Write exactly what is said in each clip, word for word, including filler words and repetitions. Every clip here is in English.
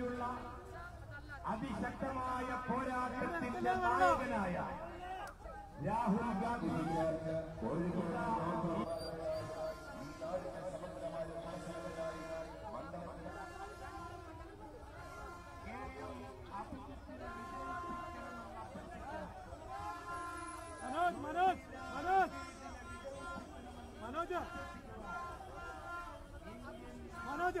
കൂടിയുള്ള അതിശക്തമായ പോരാട്ടത്തിന്റെ നായകനായ രാഹുൽ ഗാന്ധിയെ മനോജ് മനോജ് മനോജ് മനോജ മനോജ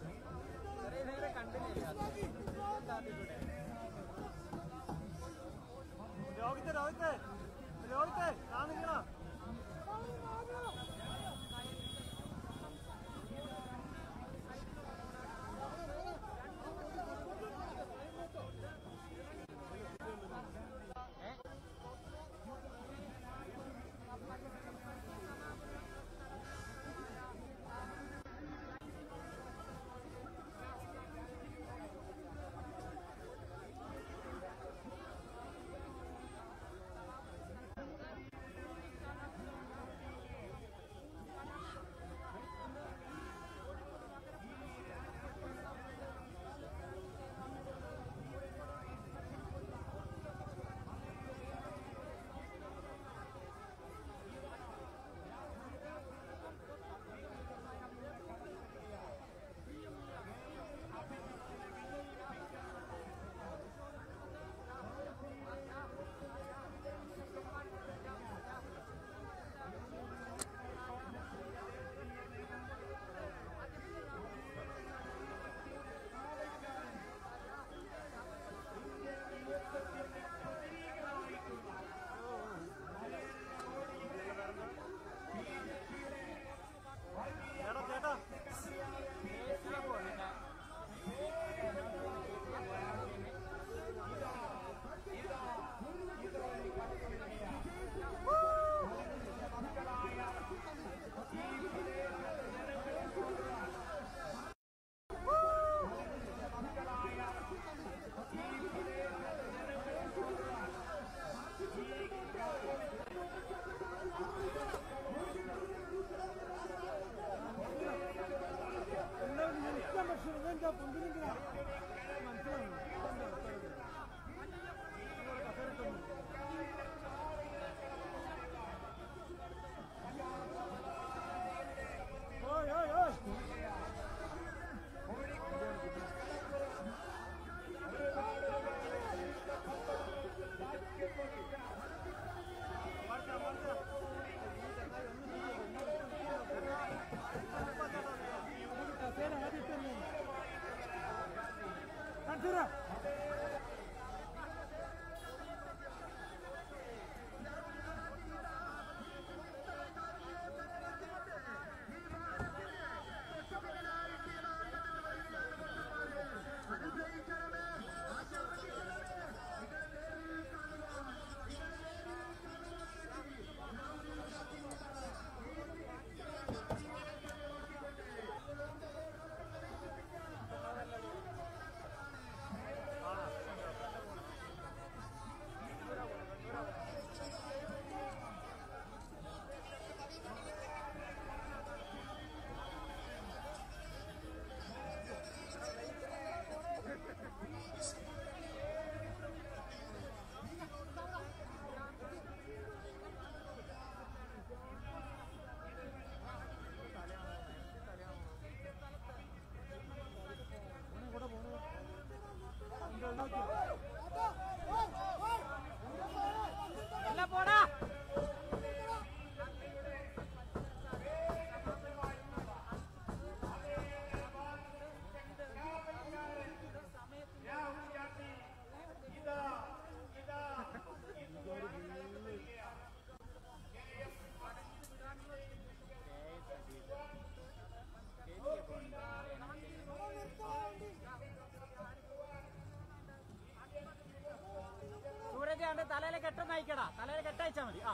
കെട്ടയക്കടാ തലയിൽ കെട്ടയച്ചാ മതി ആ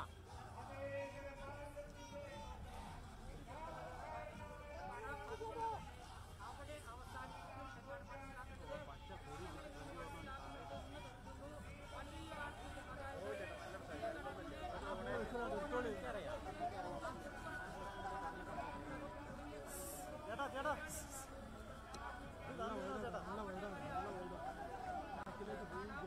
ചേട്ടാ ചേട്ടാ ചേട്ടാ നല്ല വേണ്ട നല്ല വേണ്ട അക്കിലേക്ക് പോയി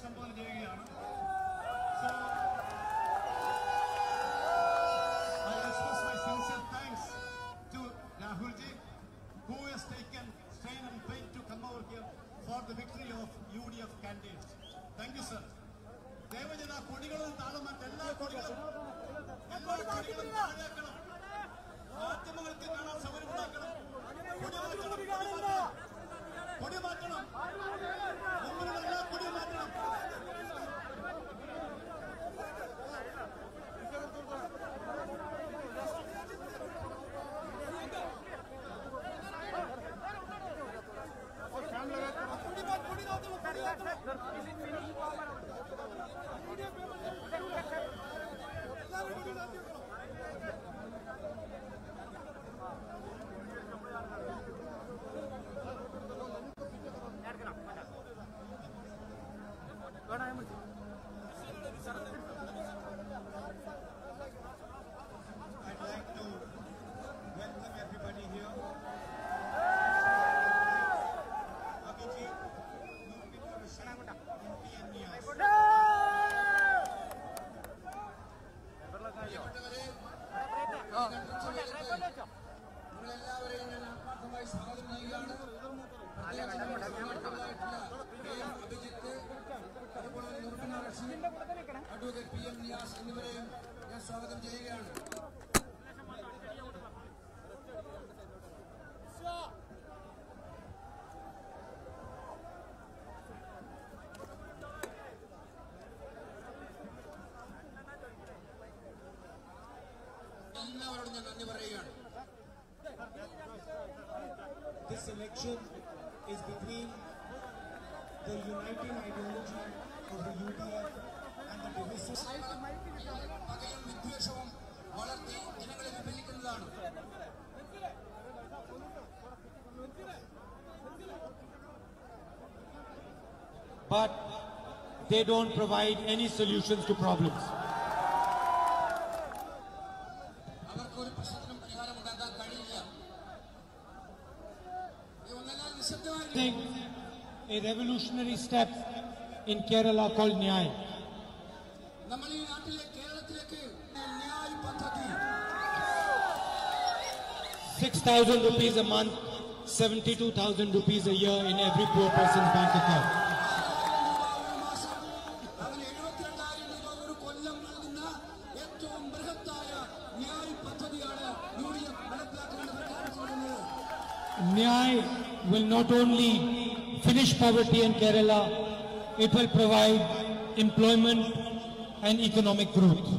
സംബോധന ചെയ്യുകയാണ്. I express my sincere thanks to Rahulji, who has taken strain and pain to come over here for the victory of U D F candidates. Thank you, sir. ദേവജന കൊടികളും താളം മറ്റെല്ലാ കൊടികളും എല്ലാ കൊടികളും താഴെയാക്കണം. മാധ്യമങ്ങൾക്ക് കാണാൻ സൗകര്യമുണ്ടാക്കണം. കൊടി മാറ്റണം. മുമ്പിലുള്ള എല്ലാ കൊടിയും മാറ്റണം. അഡ്വക്കേറ്റ് പി എം നിയാസ് എന്നിവരെയും ഞാൻ സ്വാഗതം ചെയ്യുകയാണ്. എല്ലാവരോടും ഞാൻ നന്ദി പറയുകയാണ്. This election is between the uniting ideology of the U D F and the divisive പകയും വിദ്വേഷവും വളർത്തി ജനങ്ങളെ വിഭജിക്കുന്നതാണ്. But they don't provide any solutions to problems. A revolutionary step in Kerala called Nyaya. six thousand rupees a month, seventy-two thousand rupees a year in every poor person's bank account. Nyay will not only finish poverty in Kerala, it will provide employment and economic growth.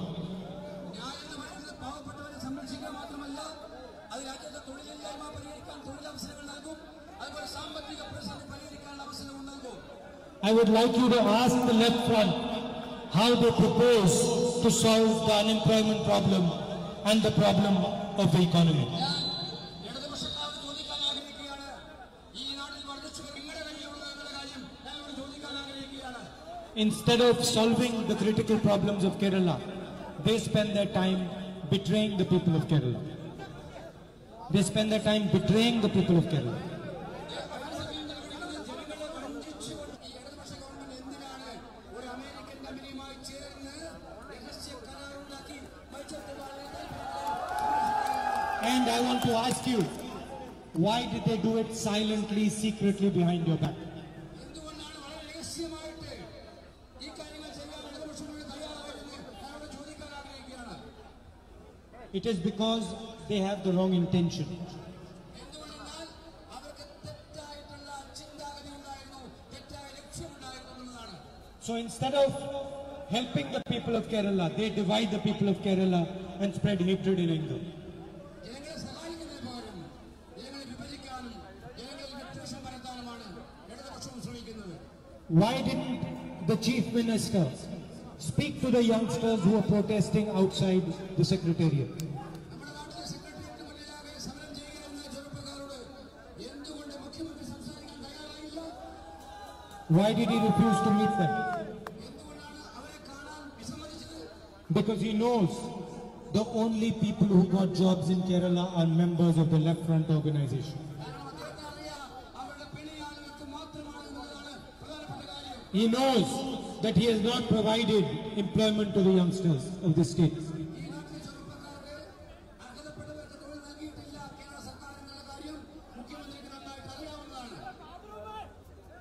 I would like you to ask the left front how they propose to solve the unemployment problem and the problem of the economy. Instead of solving the critical problems of Kerala, they spend their time betraying the people of Kerala. They spend their time betraying the people of Kerala. And I want to ask you, why did they do it silently, secretly behind your back? It is because they have the wrong intention. So instead of helping the people of Kerala, they divide the people of Kerala and spread hatred and anger. Why didn't the Chief Minister speak to the youngsters who are protesting outside the Secretariat? Why did he refuse to meet them? Because he knows the only people who got jobs in Kerala are members of the Left Front organization. He knows that he has not provided employment to the youngsters of the state.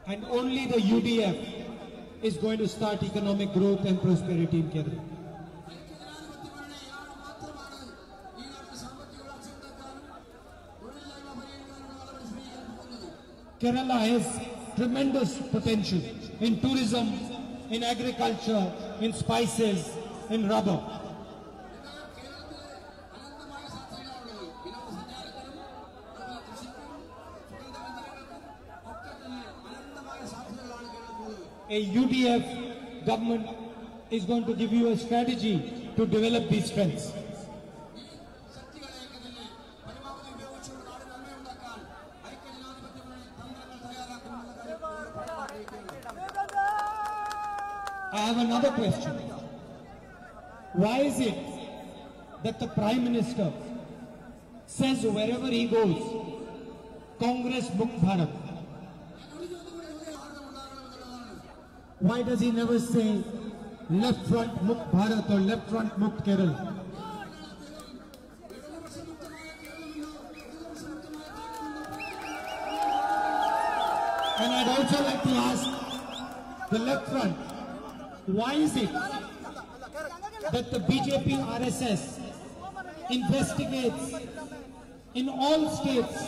And only the U D F is going to start economic growth and prosperity in Kerala. Kerala has tremendous potential in tourism, in agriculture, in spices, in rubber. A U D F government is going to give you a strategy to develop these strengths. I have another question. Why is it that the Prime Minister says wherever he goes, Congress Mukt Bharat? Why does he never say Left Front Mukt Bharat or Left Front Mukt Kerala? And I'd also like to ask the Left Front, why is it that the B J P R S S investigates in all states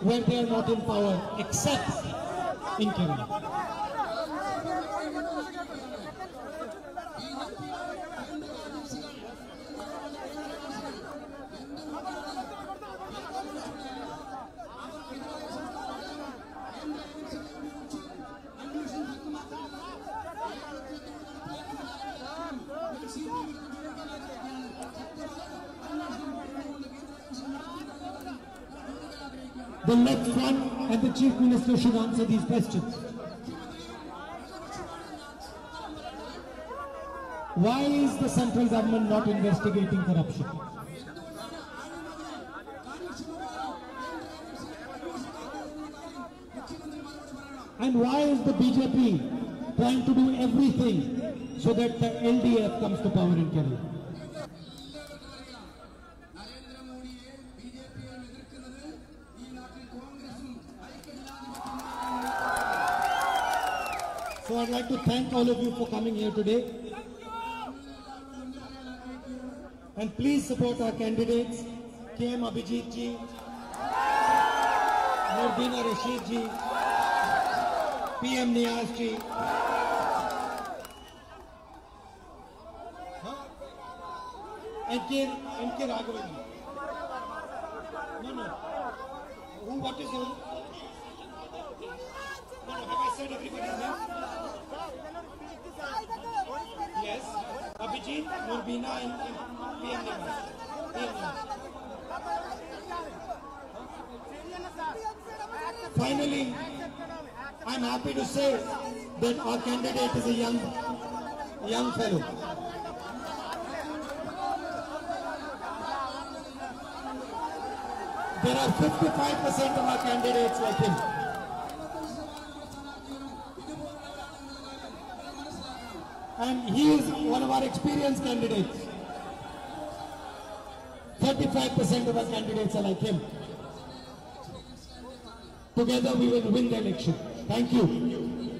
where they are not in power except in Kerala? The Left Front and the Chief Minister should answer these questions. Why is the central government not investigating corruption? And why is the B J P trying to do everything so that the L D F comes to power in Kerala? So I'd like to thank all of you for coming here today. And please support our candidates, K M Abhijit ji, Nadina Rashid ji, P M Niyaz ji. Ankit Raghav ji. No, no. Who, what is your? No, no, have I said everybody's name? Yes. Abhijit, Nurbina, and P M Niyaz. Finally, I'm happy to say that our candidate is a young, young fellow. There are fifty-five percent of our candidates like him. And he is one of our experienced candidates. thirty-five percent of our candidates are like him. Together we will win the election. Thank you.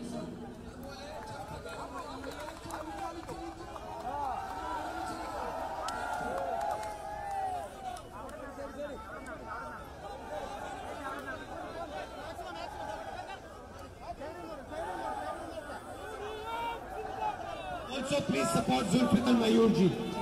So please support Zulfiqar Mayur ji.